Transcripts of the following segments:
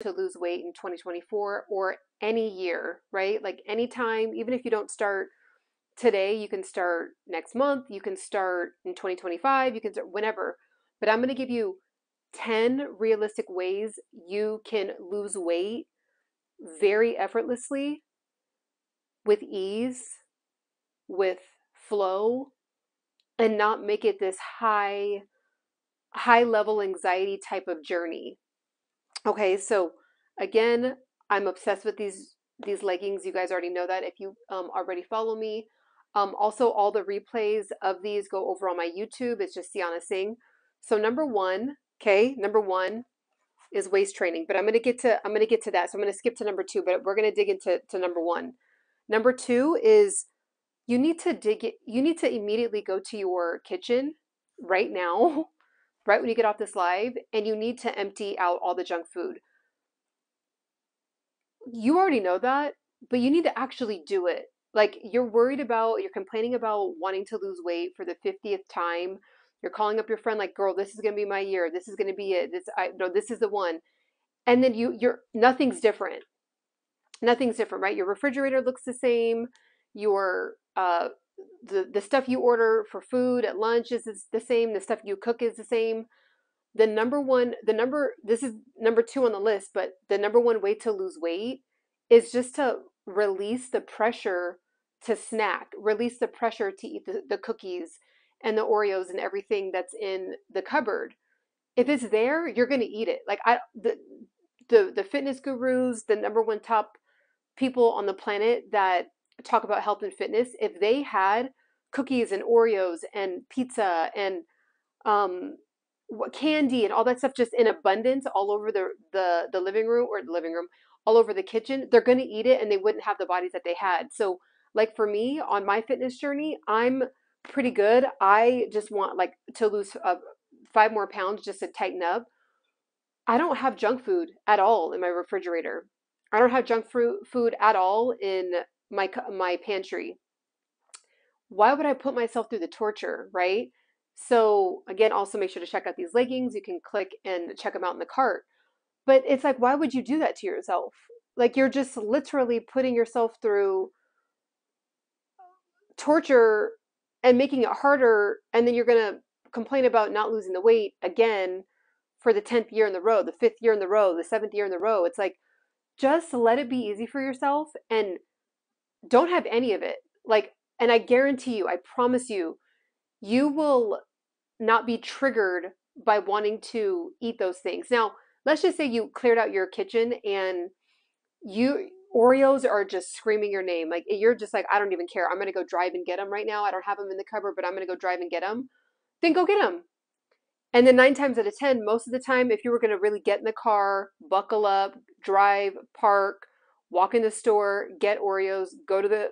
to lose weight in 2024 or any year, right? Like anytime, even if you don't start today, you can start next month, you can start in 2025, you can start whenever. But I'm going to give you 10 realistic ways you can lose weight very effortlessly, with ease, with flow, and not make it this high level anxiety type of journey. Okay, so again, I'm obsessed with these leggings. You guys already know that if you already follow me. Also, all the replays of these go over on my YouTube. It's just Ciana Singh. So number one is waist training, but I'm gonna get to that. So I'm gonna skip to number two, but we're gonna dig into number one. Number two is you need to immediately go to your kitchen right now, right when you get off this live, and you need to empty out all the junk food. You already know that, but you need to actually do it. Like you're complaining about wanting to lose weight for the 50th time. You're calling up your friend like, girl, this is going to be my year. This is going to be it. This is the one. And then nothing's different. Nothing's different, right? Your refrigerator looks the same. Your, the stuff you order for food at lunch is the same. The stuff you cook is the same. This is number two on the list, but the number one way to lose weight is just to release the pressure to snack, release the pressure to eat the cookies and the Oreos and everything that's in the cupboard. If it's there, you're going to eat it. Like the fitness gurus, the number one top people on the planet that talk about health and fitness, if they had cookies and Oreos and pizza and candy and all that stuff just in abundance all over the living room, all over the kitchen, they're going to eat it and they wouldn't have the bodies that they had. So like for me on my fitness journey, I'm pretty good. I just want like to lose 5 more pounds just to tighten up. I don't have junk food at all in my refrigerator. I don't have junk food at all in my pantry. Why would I put myself through the torture, right? So again, also make sure to check out these leggings. You can click and check them out in the cart. But it's like, why would you do that to yourself? Like you're just literally putting yourself through torture and making it harder, and then you're going to complain about not losing the weight again for the 10th year in the row, the 5th year in the row, the 7th year in the row. It's like, just let it be easy for yourself and don't have any of it. Like, and I guarantee you, I promise you, you will not be triggered by wanting to eat those things. Now, let's just say you cleared out your kitchen and Oreos are just screaming your name. Like you're just like, I don't even care. I'm going to go drive and get them right now. I don't have them in the cupboard, but I'm going to go drive and get them. Then go get them. And then 9 times out of 10, most of the time, if you were going to really get in the car, buckle up, drive, park, walk in the store, get Oreos, go to the,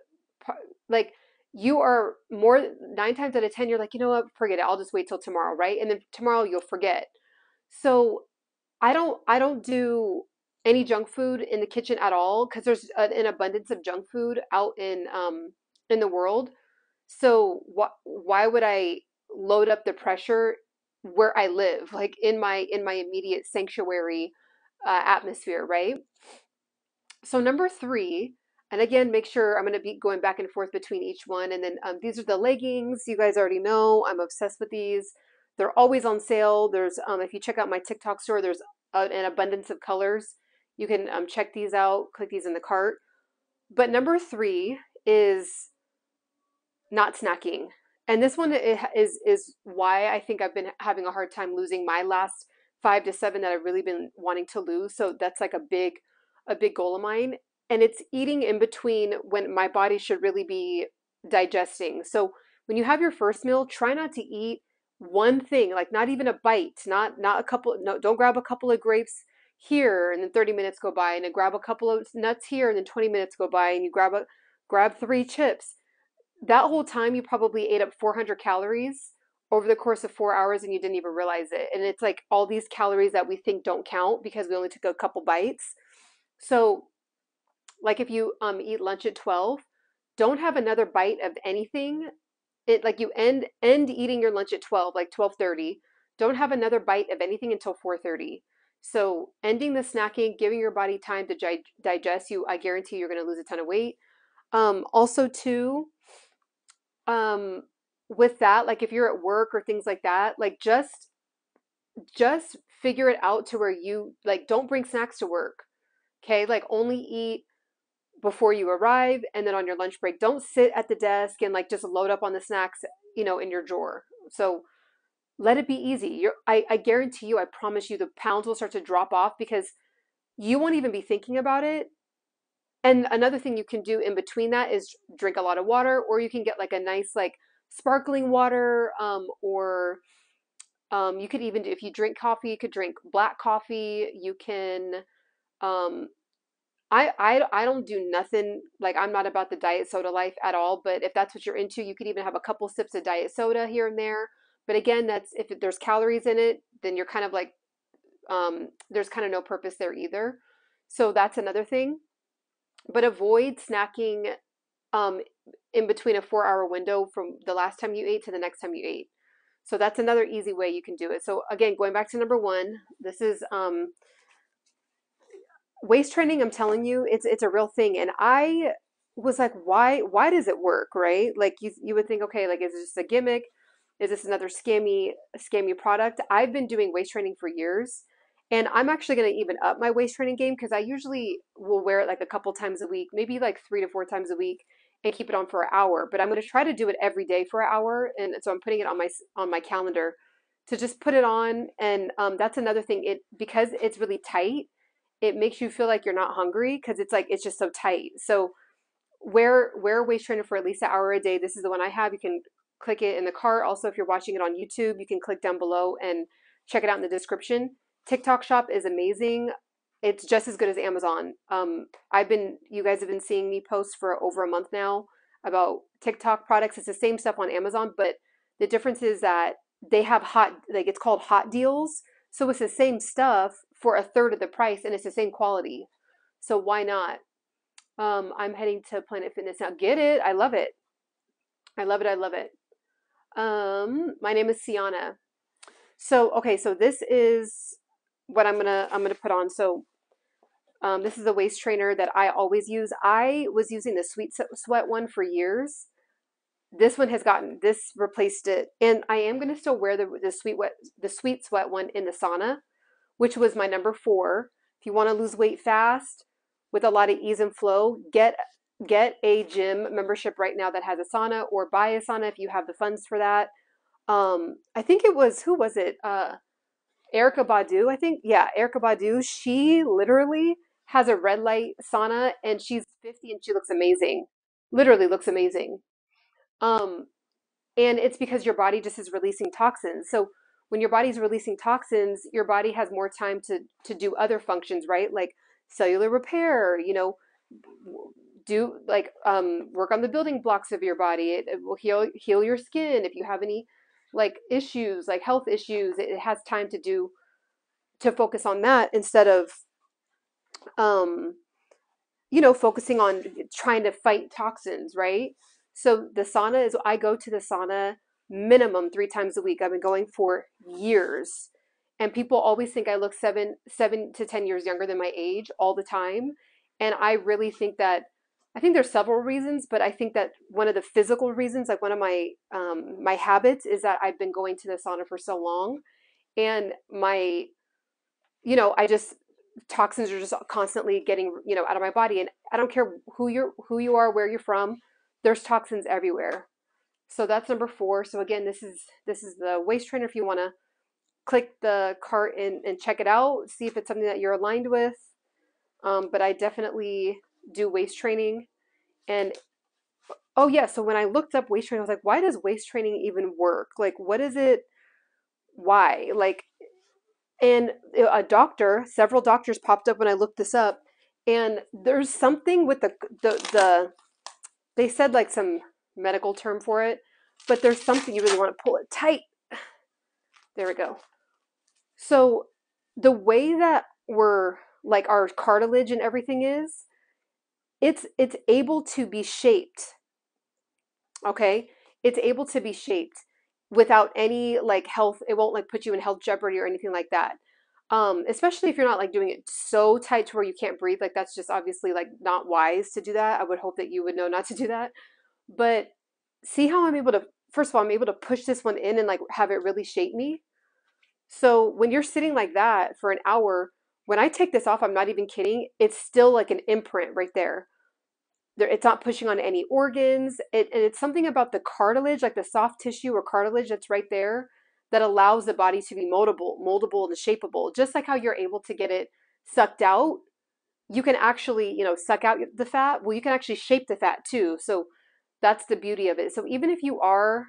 like you are 9 times out of 10, you're like, you know what, forget it. I'll just wait till tomorrow. Right. And then tomorrow you'll forget. So I don't do any junk food in the kitchen at all, because there's an abundance of junk food out in the world. So why would I load up the pressure where I live, like in my immediate sanctuary atmosphere, right? So number three, and again, make sure I'm going to be going back and forth between each one. And then these are the leggings. You guys already know I'm obsessed with these. They're always on sale. There's if you check out my TikTok store, there's an abundance of colors. You can check these out, click these in the cart. But number three is not snacking. And this one is why I think I've been having a hard time losing my last 5 to 7 that I've really been wanting to lose. So that's like a big goal of mine. And it's eating in between when my body should really be digesting. So when you have your first meal, try not to eat one thing, like not even a bite, not a couple, no, don't grab a couple of grapes here and then 30 minutes go by, and then grab a couple of nuts here and then 20 minutes go by, and you grab 3 chips. That whole time you probably ate up 400 calories over the course of 4 hours and you didn't even realize it. And it's like all these calories that we think don't count because we only took a couple bites. So like if you eat lunch at 12, don't have another bite of anything. It like you end eating your lunch at 12, like 12:30. Don't have another bite of anything until 4:30. So ending the snacking, giving your body time to digest, I guarantee you're going to lose a ton of weight. Also too, with that, like if you're at work or things like that, like just figure it out to where you like don't bring snacks to work. Okay. Like only eat before you arrive. And then on your lunch break, don't sit at the desk and like just load up on the snacks, you know, in your drawer. So let it be easy. I guarantee you, I promise you the pounds will start to drop off because you won't even be thinking about it. And another thing you can do in between that is drink a lot of water, or you can get like a nice, like sparkling water, or you could even, if you drink coffee, you could drink black coffee. You can, I don't do nothing. Like I'm not about the diet soda life at all, but if that's what you're into, you could even have a couple sips of diet soda here and there. But again, that's, if there's calories in it, then you're kind of like, there's kind of no purpose there either. So that's another thing, but avoid snacking, in between a 4-hour window from the last time you ate to the next time you ate. So that's another easy way you can do it. So again, going back to number one, this is, waist training. I'm telling you, it's a real thing. And I was like, why does it work? Right? Like you would think, okay, like, is it just a gimmick? Is this another scammy product? I've been doing waist training for years, and I'm actually going to even up my waist training game because I usually will wear it like a couple times a week, maybe like 3 to 4 times a week, and keep it on for an hour. But I'm going to try to do it every day for an hour, and so I'm putting it on my calendar to just put it on. And that's another thing. Because it's really tight, it makes you feel like you're not hungry because it's like it's just so tight. So wear a waist trainer for at least an hour a day. This is the one I have. You can click it in the cart. Also, if you're watching it on YouTube, you can click down below and check it out in the description. TikTok Shop is amazing. It's just as good as Amazon. You guys have been seeing me post for over a month now about TikTok products. It's the same stuff on Amazon, but the difference is that they have it's called hot deals. So it's the same stuff for 1/3 of the price, and it's the same quality. So why not? I'm heading to Planet Fitness now. Get it. I love it. I love it. I love it. My name is Ciana. So, okay. So this is what I'm going to put on. So, this is a waist trainer that I always use. I was using the Sweet Sweat one for years. This one this replaced it. And I am going to still wear the Sweet Sweat one in the sauna, which was my number 4. If you want to lose weight fast with a lot of ease and flow, get a gym membership right now that has a sauna, or buy a sauna if you have the funds for that. I think it was, who was it? Erykah Badu, I think. Yeah, Erykah Badu. She literally has a red light sauna, and she's 50 and she looks amazing. Literally looks amazing. And it's because your body just is releasing toxins. So when your body's releasing toxins, your body has more time to do other functions, right? Like cellular repair, you know, do like work on the building blocks of your body. It will heal your skin if you have any like issues, like health issues. It has time to focus on that instead of focusing on trying to fight toxins, right? So the sauna is, I go to the sauna minimum 3 times a week. I've been going for years, and people always think I look 7 to 10 years younger than my age all the time, and I think there's several reasons, but I think that one of the physical reasons, like one of my my habits, is that I've been going to the sauna for so long, and toxins are just constantly getting out of my body, and I don't care who you are, where you're from, there's toxins everywhere. So that's number 4. So again, this is the waist trainer. If you want to click the cart and check it out, see if it's something that you're aligned with. But I definitely do waist training. And oh yeah, so when I looked up waist training, I was like, why does waist training even work? Like, what is it? Why? Like, and several doctors popped up when I looked this up, and there's something with they said like some medical term for it, but there's something you really want to pull it tight. There we go. So the way that we're like our cartilage and everything is, it's able to be shaped. Okay. It's able to be shaped without any like health. It won't like put you in health jeopardy or anything like that. Especially if you're not like doing it so tight to where you can't breathe. Like that's just obviously like not wise to do that. I would hope that you would know not to do that. But see how I'm able to, first of all, I'm able to push this one in and like have it really shape me. So when you're sitting like that for an hour, when I take this off, I'm not even kidding, it's still like an imprint right there. It's not pushing on any organs. And it's something about the cartilage, like the soft tissue or cartilage that's right there, that allows the body to be moldable and shapeable. Just like how you're able to get it sucked out, you can actually, you know, suck out the fat. Well, you can actually shape the fat too. So that's the beauty of it. So even if you are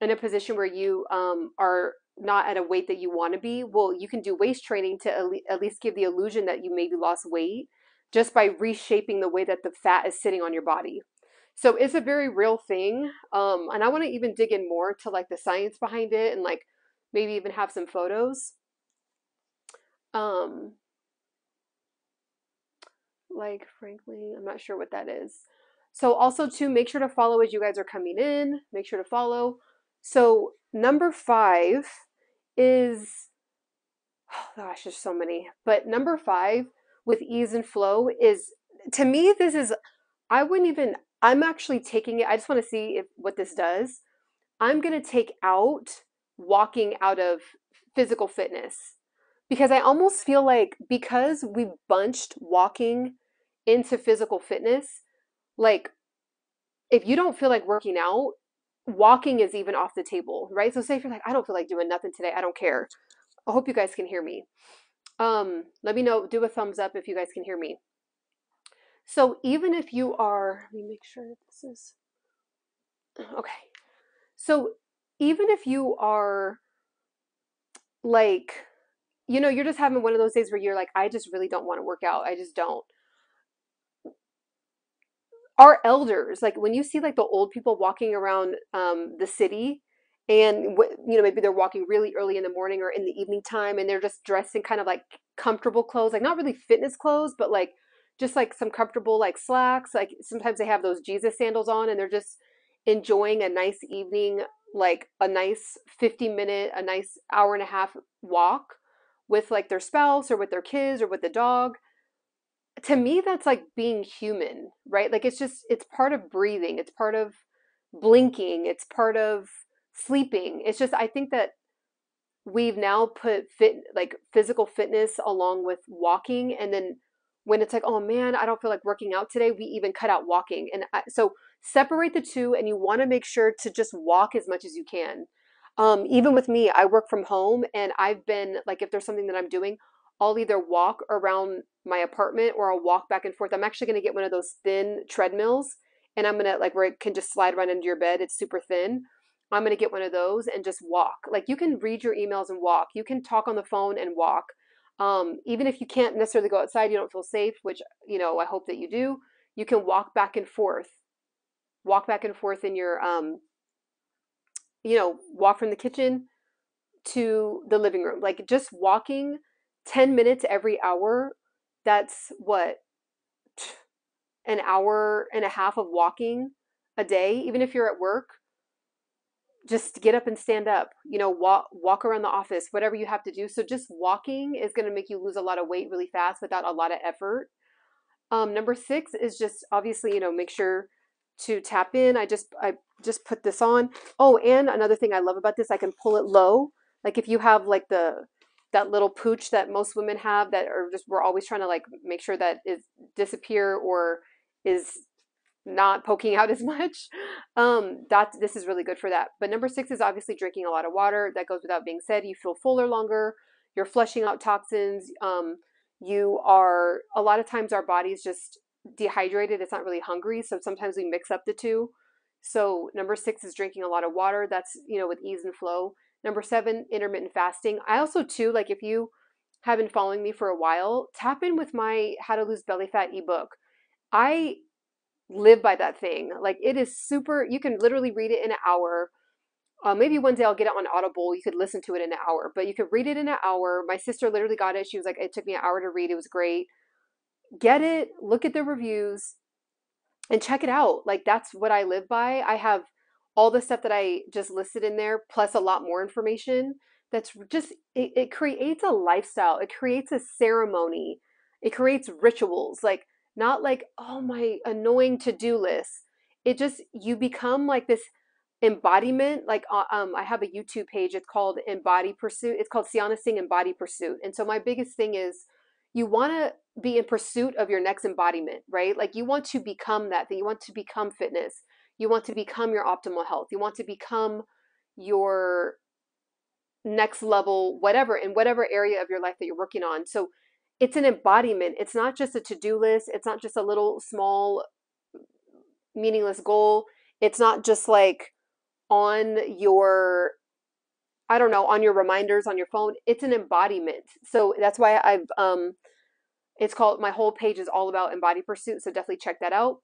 in a position where you are not at a weight that you want to be, well, you can do waist training to at least give the illusion that you maybe lost weight just by reshaping the way that the fat is sitting on your body. So it's a very real thing. And I want to even dig in more to like the science behind it and like maybe even have some photos. Like frankly, I'm not sure what that is. So also too, make sure to follow as you guys are coming in, make sure to follow. So number 5 is, oh gosh, there's so many, but number 5 with ease and flow is, to me, this is, I wouldn't even, I'm actually taking it, I just want to see if what this does. I'm going to take out walking out of physical fitness, because I almost feel like because we bunched walking into physical fitness, like if you don't feel like working out, walking is even off the table, right? So say if you're like, I don't feel like doing nothing today, I don't care. I hope you guys can hear me. Let me know, do a thumbs up if you guys can hear me. So even if you are, let me make sure that this is, okay. So even if you are like, you know, you're just having one of those days where you're like, I just really don't want to work out. I just don't. Our elders, like when you see like the old people walking around the city, and you know, maybe they're walking really early in the morning or in the evening time, and they're just dressed in kind of like comfortable clothes, like not really fitness clothes, but like just like some comfortable like slacks. Like sometimes they have those Jesus sandals on, and they're just enjoying a nice evening, like a nice 50-minute, a nice hour and a half walk with like their spouse or with their kids or with the dog. To me, that's like being human, right? Like it's just, it's part of breathing. It's part of blinking. It's part of sleeping. It's just, I think that we've now put physical fitness along with walking. And then when it's like, oh man, I don't feel like working out today, we even cut out walking. And so separate the two, and you want to make sure to just walk as much as you can. Even with me, I work from home, and I've been like, if there's something that I'm doing, I'll either walk around my apartment or I'll walk back and forth. I'm actually going to get one of those thin treadmills, and I'm going to like, where it can just slide right into your bed. It's super thin. I'm going to get one of those and just walk. Like you can read your emails and walk. You can talk on the phone and walk. Even if you can't necessarily go outside, you don't feel safe, which, you know, I hope that you do. You can walk back and forth, in your, you know, walk from the kitchen to the living room. Like just walking 10 minutes every hour. That's what, an hour and a half of walking a day. Even if you're at work, just get up and stand up, you know, walk around the office, whatever you have to do. So just walking is going to make you lose a lot of weight really fast without a lot of effort. Number 6 is just obviously, you know, make sure to tap in. I just put this on. Oh, and another thing I love about this, I can pull it low. Like if you have like that little pooch that most women have that are just, we're always trying to like make sure that it disappear or is not poking out as much. This is really good for that. But number 6 is obviously drinking a lot of water. That goes without being said. You feel fuller longer. You're flushing out toxins. You are, a lot of times our body's just dehydrated. It's not really hungry. So sometimes we mix up the two. So number 6 is drinking a lot of water. That's, you know, with ease and flow. Number 7, intermittent fasting. I also too, like if you have been following me for a while, tap in with my How to Lose Belly Fat ebook. I live by that thing. Like it is super, you can literally read it in an hour. Maybe one day I'll get it on Audible. You could listen to it in an hour, but you could read it in an hour. My sister literally got it. She was like, it took me an hour to read. It was great. Get it, look at the reviews and check it out. Like that's what I live by. I have all the stuff that I just listed in there, plus a lot more information that's just, it creates a lifestyle. It creates a ceremony. It creates rituals. Like, not like, oh, my annoying to-do list. It just, you become like this embodiment. Like, I have a YouTube page. It's called Embody Pursuit. It's called Ciana Singh Embody Pursuit. And so my biggest thing is, you want to be in pursuit of your next embodiment, right? Like, you want to become that thing. You want to become fitness. You want to become your optimal health. You want to become your next level, whatever, in whatever area of your life that you're working on. So it's an embodiment. It's not just a to-do list. It's not just a little small meaningless goal. It's not just like on your, I don't know, on your reminders, on your phone. It's an embodiment. So that's why I've, it's called, my whole page is all about Embody Pursuit. So definitely check that out.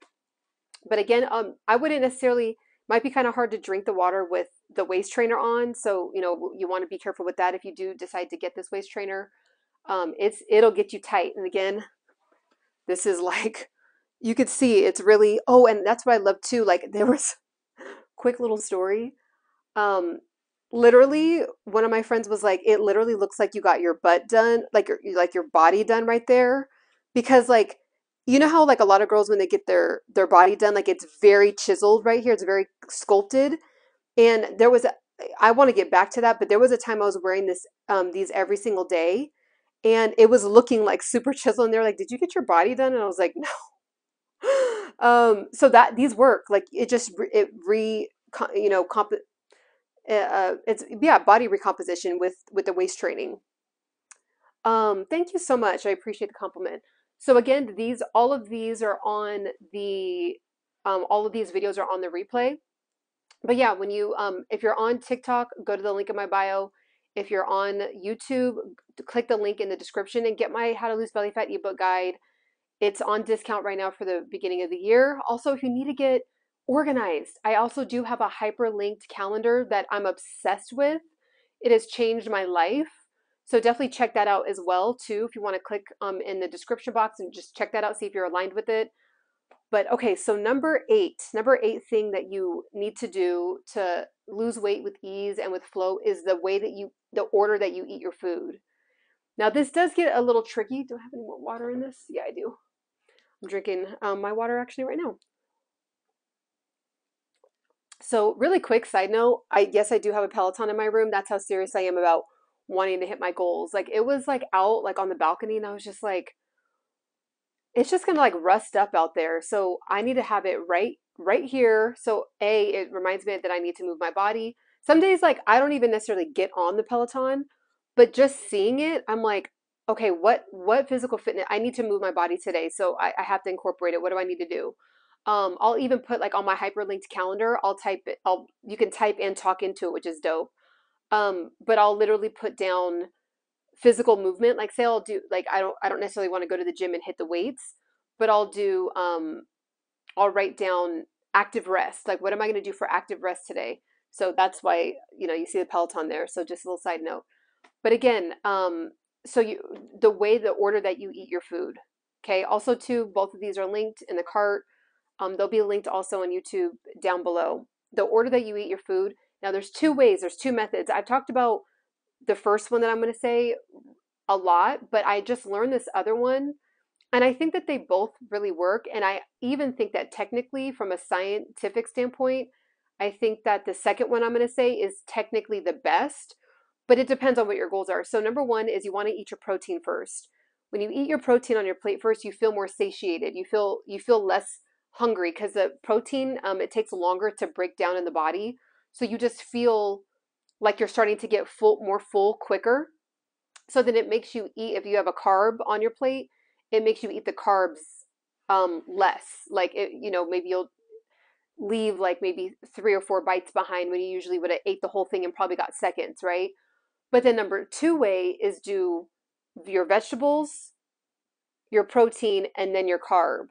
But again, I wouldn't necessarily, might be kind of hard to drink the water with the waist trainer on. So, you know, you want to be careful with that. If you do decide to get this waist trainer, it'll get you tight. And again, this is like, you could see it's really, oh, and that's what I love too. Like, there was quick little story. Literally one of my friends was like, it literally looks like you got your butt done, like your body done right there. Because like, you know how like a lot of girls when they get their body done, like it's very chiseled right here. It's very sculpted. And there was, I want to get back to that, but there was a time I was wearing this, these every single day, and it was looking like super chiseled. And they're like, did you get your body done? And I was like, no. So that these work, like it just, it's body recomposition with the waist training. Thank you so much. I appreciate the compliment. So again, all of these videos are on the replay. But yeah, when you, if you're on TikTok, go to the link in my bio. If you're on YouTube, click the link in the description and get my How to Lose Belly Fat ebook guide. It's on discount right now for the beginning of the year. Also, if you need to get organized, I also do have a hyperlinked calendar that I'm obsessed with. It has changed my life. So definitely check that out as well too. If you want to click in the description box and just check that out, see if you're aligned with it. But okay, so number eight thing that you need to do to lose weight with ease and with flow is the order that you eat your food. Now this does get a little tricky. Do I have any more water in this? Yeah, I do. I'm drinking my water actually right now. So really quick side note, yes, I do have a Peloton in my room. That's how serious I am about wanting to hit my goals. Like it was like out like on the balcony and I was just like, it's just gonna like rust up out there. So I need to have it right here. So it reminds me that I need to move my body. Some days like I don't even necessarily get on the Peloton, but just seeing it, I'm like, okay, what physical fitness, I need to move my body today. So I have to incorporate it. What do I need to do? I'll even put like on my hyperlinked calendar, I'll type it, you can type and talk into it, which is dope. But I'll literally put down physical movement. Like say I'll do, like, I don't necessarily want to go to the gym and hit the weights, but I'll do, I'll write down active rest. Like what am I going to do for active rest today? So that's why, you know, you see the Peloton there. So just a little side note, but again, the order that you eat your food. Okay. Also too, both of these are linked in the cart. They'll be linked also on YouTube down below. The order that you eat your food. Now there's two ways, there's two methods. I've talked about the first one that I'm going to say a lot, but I just learned this other one. And I think that they both really work. And I even think that technically from a scientific standpoint, I think that the second one I'm going to say is technically the best, but it depends on what your goals are. So number one is you want to eat your protein first. When you eat your protein on your plate first, you feel more satiated. You feel less hungry because the protein, it takes longer to break down in the body. So you just feel like you're starting to get more full quicker. So then it makes you eat, if you have a carb on your plate, it makes you eat the carbs less. Like, maybe you'll leave like maybe 3 or 4 bites behind when you usually would have ate the whole thing and probably got seconds, right? But then number two way is do your vegetables, your protein, and then your carb.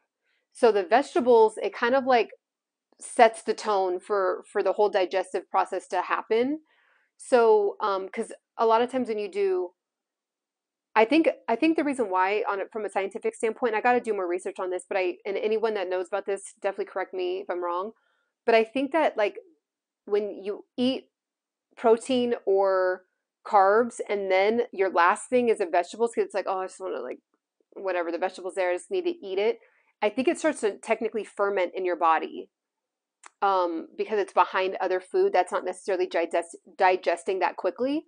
So the vegetables, it kind of like sets the tone for the whole digestive process to happen. So, cause a lot of times when you do, I think the reason why from a scientific standpoint, I got to do more research on this, but and anyone that knows about this, definitely correct me if I'm wrong. But I think that like when you eat protein or carbs, and then your last thing is the vegetables, because it's like, oh, I just want to, like, whatever, the vegetables there, I just need to eat it. I think it starts to technically ferment in your body because it's behind other food that's not necessarily digesting that quickly.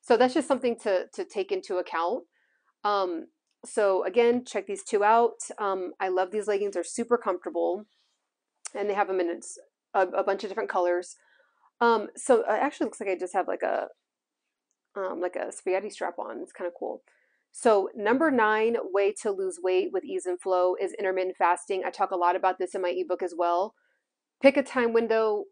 So that's just something to take into account. So again, check these two out. I love these leggings. They're super comfortable, and they have them in a bunch of different colors. So it actually looks like I just have like a spaghetti strap on. It's kind of cool. So number 9 way to lose weight with ease and flow is intermittent fasting. I talk a lot about this in my ebook as well. Pick a time window.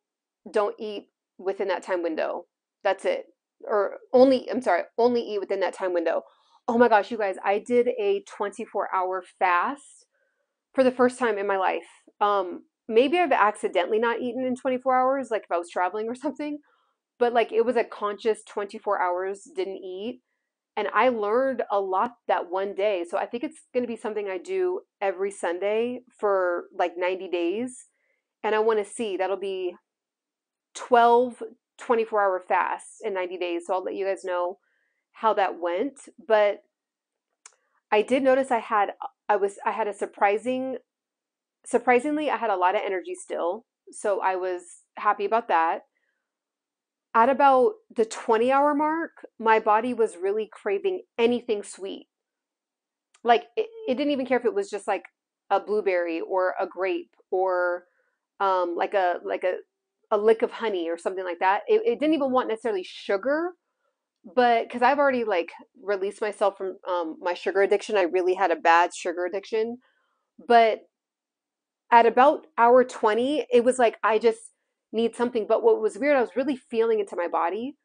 Don't eat within that time window. That's it. Or only, I'm sorry, only eat within that time window. Oh my gosh, you guys, I did a 24-hour fast for the first time in my life. Maybe I've accidentally not eaten in 24 hours, like if I was traveling or something, but like it was a conscious 24 hours didn't eat. And I learned a lot that one day. So I think it's going to be something I do every Sunday for like 90 days. And I want to see, that'll be 12 24-hour fasts in 90 days. So I'll let you guys know how that went. But I did notice I had a surprisingly, I had a lot of energy still. So I was happy about that. At about the 20-hour mark, my body was really craving anything sweet. Like it didn't even care if it was just like a blueberry or a grape or like a lick of honey or something like that. It didn't even want necessarily sugar, but because I've already like released myself from my sugar addiction. I really had a bad sugar addiction. But at about hour 20, it was like, I just need something. But what was weird, I was really feeling into my body,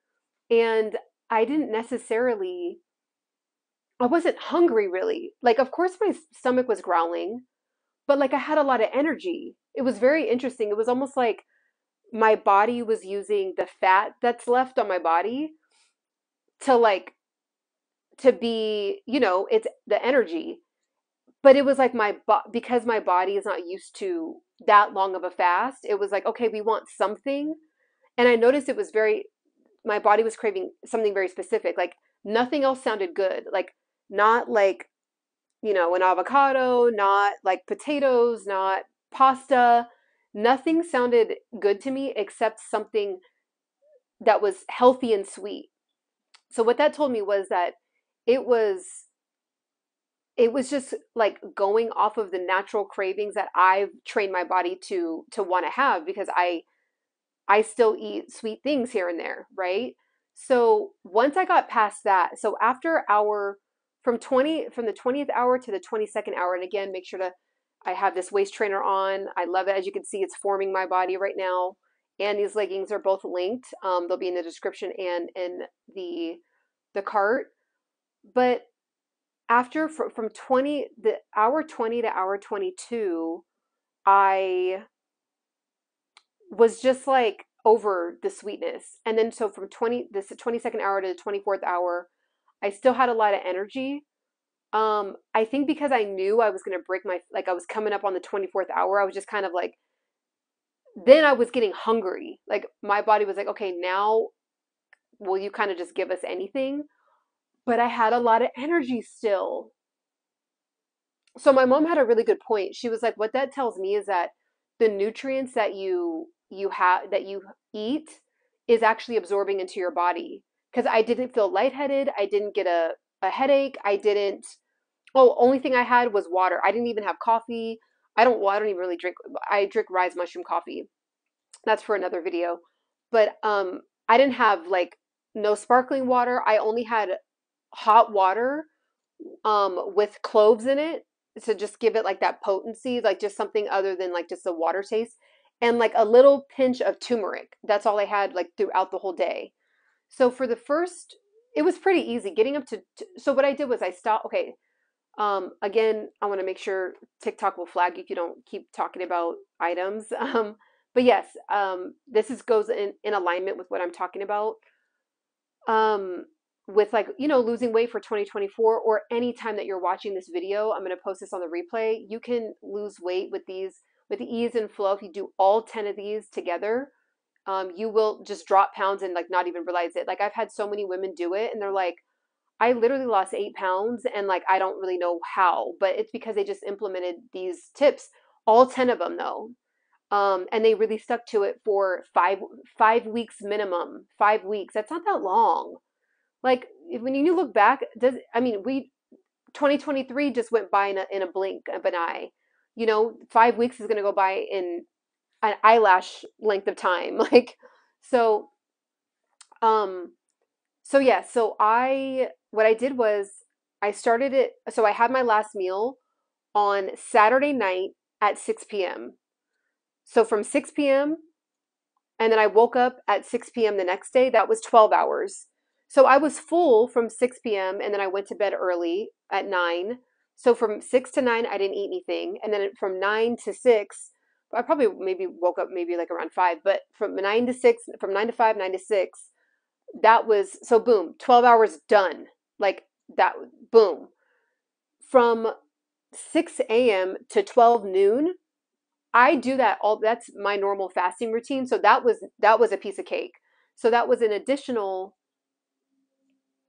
and I wasn't hungry really. Like, of course my stomach was growling, but like I had a lot of energy. It was very interesting. It was almost like my body was using the fat that's left on my body to be, you know, it's the energy. But it was like because my body is not used to that long of a fast, it was like, okay, we want something. And I noticed my body was craving something very specific. Like nothing else sounded good. Like not like, you know, an avocado, not like potatoes, not pasta. Nothing sounded good to me except something that was healthy and sweet. So what that told me was that it was just like going off of the natural cravings that I've trained my body to want to have, because I still eat sweet things here and there, right? So once I got past that, so after hour from the 20th hour to the 22nd hour, and again, make sure I have this waist trainer on. I love it. As you can see, it's forming my body right now. And these leggings are both linked. They'll be in the description and in the cart. But after from the hour 20 to hour 22, I was just like over the sweetness. And then so from the 22nd hour to the 24th hour, I still had a lot of energy. I think because I knew I was going to break I was coming up on the 24th hour, I was just kind of like, then I was getting hungry. Like my body was like, okay, now will you kind of just give us anything? But I had a lot of energy still. So my mom had a really good point. She was like, what that tells me is that the nutrients that you eat is actually absorbing into your body. Because I didn't feel lightheaded. I didn't get a headache. Only thing I had was water. I didn't even have coffee. I don't even really drink. I drink Ryze mushroom coffee. That's for another video. But I didn't have like no sparkling water. I only had hot water with cloves in it to just give it like that potency, like just something other than like just a water taste, and like a little pinch of turmeric. That's all I had like throughout the whole day. So for the first, it was pretty easy getting up to, so what I did was I stopped. Okay. Again, I want to make sure TikTok will flag if you don't keep talking about items. But yes, this goes in alignment with what I'm talking about. With like, you know, losing weight for 2024, or any time that you're watching this video, I'm going to post this on the replay. You can lose weight with ease and flow if you do all 10 of these together. you will just drop pounds and like not even realize it. Like I've had so many women do it and they're like, I literally lost 8 pounds and like, I don't really know how, but it's because they just implemented these tips, all 10 of them though. And they really stuck to it for five weeks minimum, 5 weeks. That's not that long. Like when you look back, 2023 just went by in a blink of an eye, 5 weeks is going to go by in an eyelash length of time. Like, so yeah, so what I did was I started it. So I had my last meal on Saturday night at 6 p.m. So from 6 p.m. and then I woke up at 6 p.m. the next day, that was 12 hours. So I was full from 6 p.m. and then I went to bed early at 9. So from 6 to 9, I didn't eat anything. And then from 9 to 6, I probably maybe woke up maybe like around 5, but from 9 to 6, from 9 to 5, 9 to 6, that was, so boom, 12 hours done. Like that, boom. From 6 a.m. to 12 noon, I do that all, that's my normal fasting routine. So that was a piece of cake. So that was an additional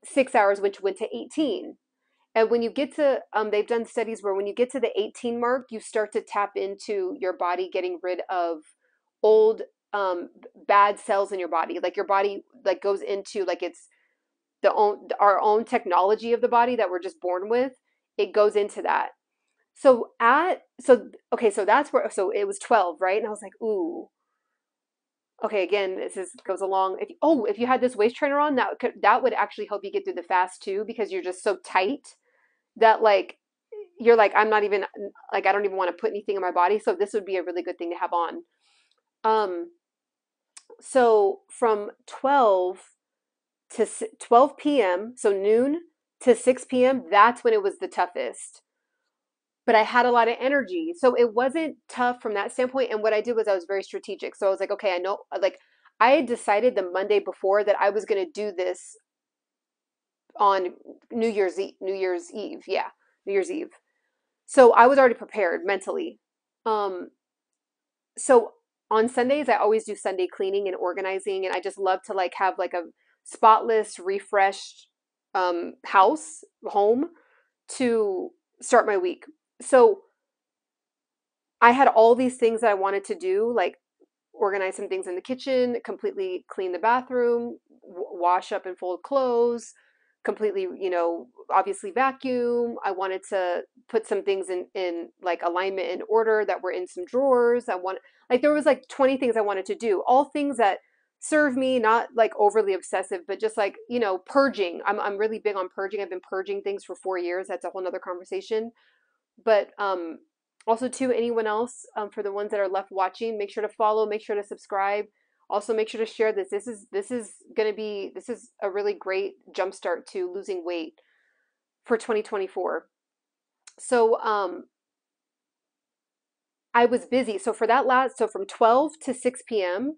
6 hours, which went to 18. And when you get to, they've done studies where when you get to the 18 mark, you start to tap into your body getting rid of old bad cells in your body. Like your body like goes into like it's our own technology of the body that we're just born with. It goes into that. So that's where, so it was 12, right? And I was like, ooh, okay. Again, this is, goes along. If you had this waist trainer on, that would actually help you get through the fast too, because you're just so tight that like, you're like, I'm not even like, I don't even want to put anything in my body. So this would be a really good thing to have on. So from 12 p.m., so noon to 6 p.m., that's when it was the toughest. But I had a lot of energy. So it wasn't tough from that standpoint. And what I did was I was very strategic. So I was like, okay, I know, like I had decided the Monday before that I was going to do this on New Year's Eve. Yeah. New Year's Eve. So I was already prepared mentally. So on Sundays, I always do Sunday cleaning and organizing. And I just love to like have like a spotless, refreshed, home to start my week. So I had all these things that I wanted to do, like organize some things in the kitchen, completely clean the bathroom, wash up and fold clothes, completely, obviously vacuum. I wanted to put some things in like alignment and order that were in some drawers. There was like 20 things I wanted to do, all things that serve me, not like overly obsessive, but just like, purging. I'm really big on purging. I've been purging things for 4 years. That's a whole nother conversation. But also to anyone else, for the ones that are left watching, make sure to follow, make sure to subscribe. Also make sure to share this. This is a really great jumpstart to losing weight for 2024. So I was busy. So for that from 12 to 6 p.m.,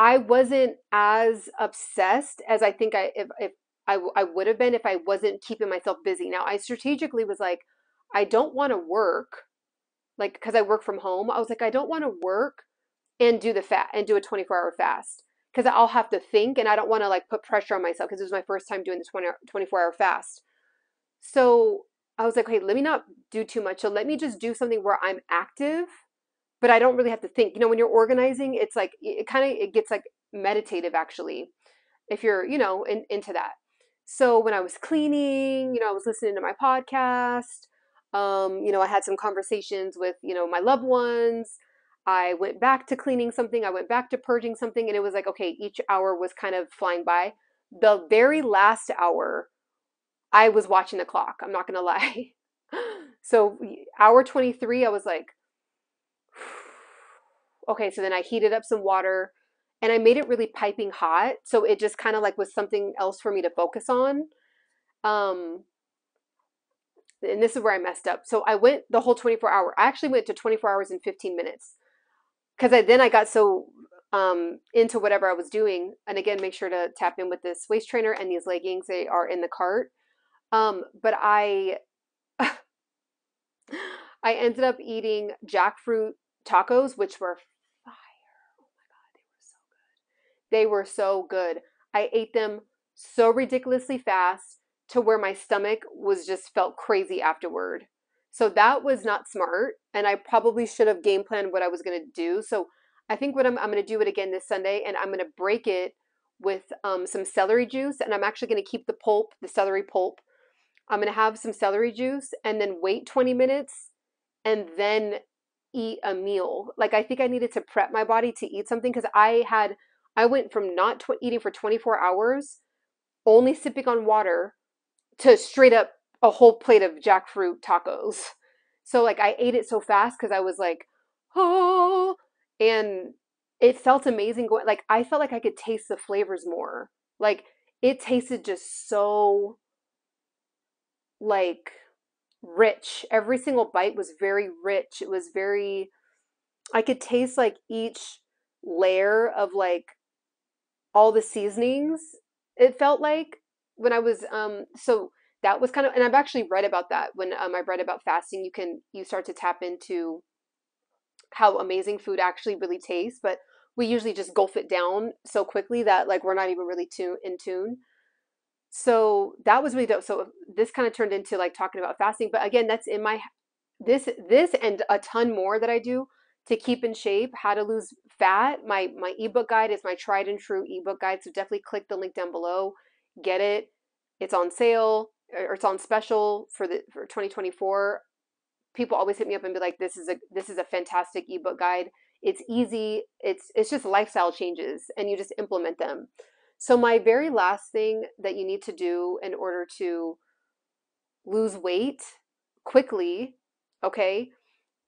I wasn't as obsessed as I think I would have been if I wasn't keeping myself busy. Now I strategically was like, I don't want to work, like because I work from home. I was like, I don't want to work and do a 24-hour fast because I'll have to think and I don't want to like put pressure on myself because it was my first time doing the 24-hour fast. So I was like, hey, let me not do too much. So let me just do something where I'm active, but I don't really have to think. When you're organizing, it's like it gets like meditative actually, if you're into that. So when I was cleaning, I was listening to my podcast. I had some conversations with my loved ones. I went back to cleaning something. I went back to purging something, and it was like, okay, each hour was kind of flying by. The very last hour, I was watching the clock. I'm not gonna lie. So hour 23, I was like, okay, so then I heated up some water and I made it really piping hot. So it just kind of like was something else for me to focus on. And this is where I messed up. So I went the whole 24 hour. I actually went to 24 hours and 15 minutes because I got so into whatever I was doing. And again, make sure to tap in with this waist trainer and these leggings. They are in the cart. But I ended up eating jackfruit tacos, which were fire. Oh my God, they were They were so good. I ate them so ridiculously fast to where my stomach was just felt crazy afterward. So that was not smart, and I probably should have game planned what I was going to do. So I think what I'm going to do it again this Sunday, and I'm going to break it with some celery juice, and I'm actually going to keep the pulp, the celery pulp. I'm going to have some celery juice and then wait 20 minutes and then eat a meal. Like, I think I needed to prep my body to eat something, because I went from not eating for 24 hours, only sipping on water, to straight up a whole plate of jackfruit tacos. So like, I ate it so fast because I was like, oh, and it felt amazing going, like, I felt like I could taste the flavors more. Like, it tasted just so like rich. Every single bite was very rich. It was very, I could taste like each layer of like all the seasonings. It felt like when I was, so that was kind of, and I've actually read about that when I read about fasting, you start to tap into how amazing food actually really tastes, but we usually just gulp it down so quickly that like we're not even really in tune. So that was really dope. So this kind of turned into like talking about fasting, but again, that's in my, this and a ton more that I do to keep in shape, how to lose fat. My ebook guide is my tried and true ebook guide. So definitely click the link down below, get it. It's on sale, or it's on special for 2024. People always hit me up and be like, this is a fantastic ebook guide. It's easy. It's just lifestyle changes, and you just implement them. So my very last thing that you need to do in order to lose weight quickly, okay,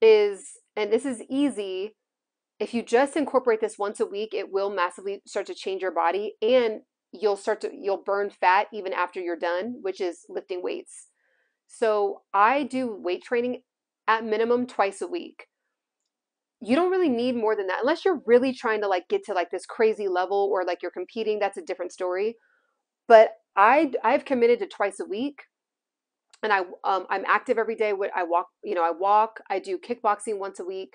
is, and this is easy, if you just incorporate this once a week, it will massively start to change your body, and you'll burn fat even after you're done, which is lifting weights. So I do weight training at minimum twice a week. You don't really need more than that, unless you're really trying to like get to like this crazy level, or like you're competing. That's a different story. But I've committed to twice a week, and I'm active every day. I walk, I do kickboxing once a week.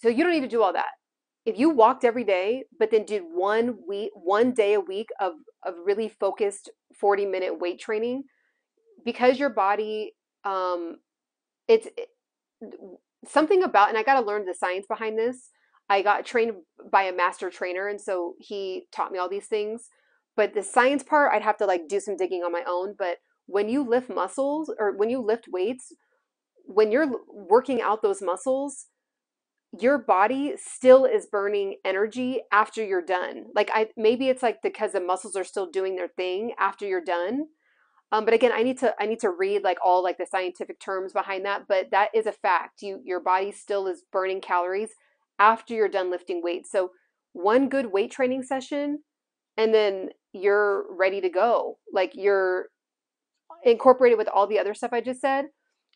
So you don't need to do all that. If you walked every day, but then did one day a week of really focused 40-minute weight training, because your body, something about, and I got to learn the science behind this. I got trained by a master trainer, and so he taught me all these things, but the science part, I'd have to like do some digging on my own. But when you lift muscles, or when you lift weights, when you're working out those muscles, your body still is burning energy after you're done. Like, maybe it's like because the muscles are still doing their thing after you're done. But again, I need to read like all like the scientific terms behind that, but that is a fact. Your body still is burning calories after you're done lifting weights. So one good weight training session, and then you're ready to go. Like, you're incorporated with all the other stuff I just said,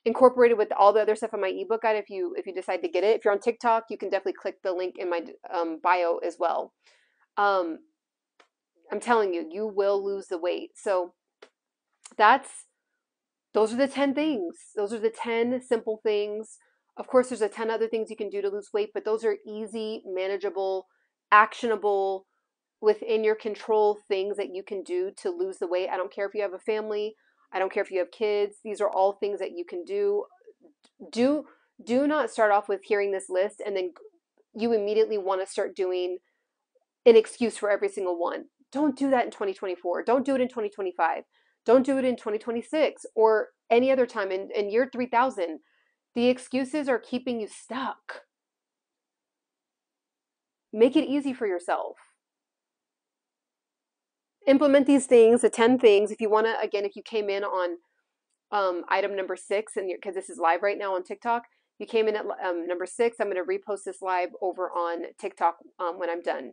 incorporated with all the other stuff on my ebook guide. If you decide to get it, if you're on TikTok, you can definitely click the link in my bio as well. I'm telling you, you will lose the weight. So those are the 10 things. Those are the 10 simple things. Of course, there's a 10 other things you can do to lose weight, but those are easy, manageable, actionable, within your control things that you can do to lose the weight. I don't care if you have a family. I don't care if you have kids. These are all things that you can do. Do not start off with hearing this list and then you immediately want to start doing an excuse for every single one. Don't do that in 2024. Don't do it in 2025. Don't do it in 2026 or any other time in year 3000. The excuses are keeping you stuck. Make it easy for yourself. Implement these things, the 10 things. If you want to, again, if you came in on item number 6, and because this is live right now on TikTok, you came in at number 6, I'm going to repost this live over on TikTok when I'm done.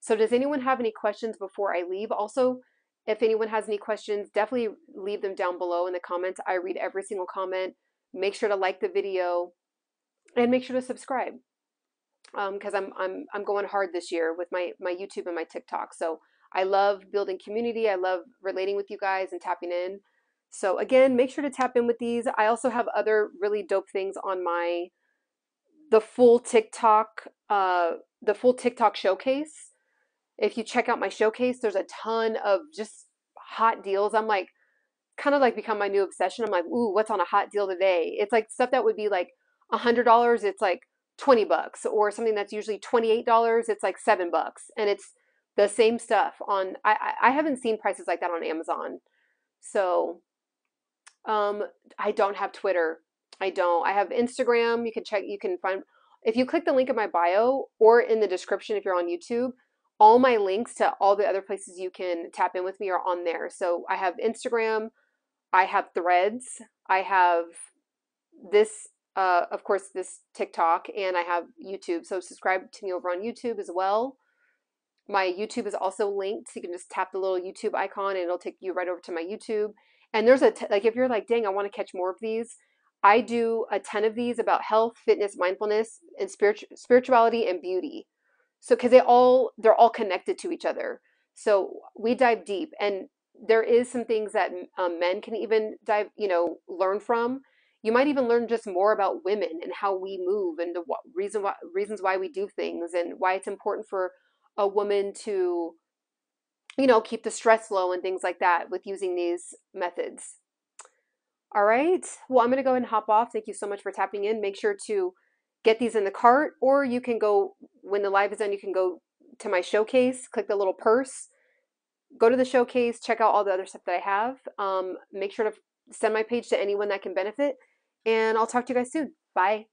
So does anyone have any questions before I leave? Also, if anyone has any questions, definitely leave them down below in the comments. I read every single comment. Make sure to like the video and make sure to subscribe, because I'm going hard this year with my YouTube and my TikTok. So I love building community. I love relating with you guys and tapping in. So again, make sure to tap in with these. I also have other really dope things on the full TikTok showcase. If you check out my showcase, there's a ton of just hot deals. I'm like, kind of like become my new obsession. I'm like, ooh, what's on a hot deal today? It's like stuff that would be like $100. It's like $20, or something that's usually $28. It's like $7, and it's the same stuff on, I haven't seen prices like that on Amazon. So, I don't have Twitter. I have Instagram. You can check, you can find, if you click the link in my bio or in the description, if you're on YouTube, all my links to all the other places you can tap in with me are on there. So I have Instagram, I have Threads, I have this, of course, this TikTok, and I have YouTube. So subscribe to me over on YouTube as well. My YouTube is also linked. So you can just tap the little YouTube icon and it'll take you right over to my YouTube. And there's a, like, if you're like, dang, I want to catch more of these. I do a ton of these about health, fitness, mindfulness, and spirituality and beauty. So, cause they're all connected to each other. So we dive deep, and there is some things that men can even dive, you know, learn from. You might even learn just more about women and how we move, and the reasons why we do things, and why it's important for a woman to, you know, keep the stress low and things like that with using these methods. All right. Well, I'm going to go ahead and hop off. Thank you so much for tapping in. Make sure to get these in the cart, or you can go, when the live is done, you can go to my showcase, click the little purse, go to the showcase, check out all the other stuff that I have. Make sure to send my page to anyone that can benefit, and I'll talk to you guys soon. Bye.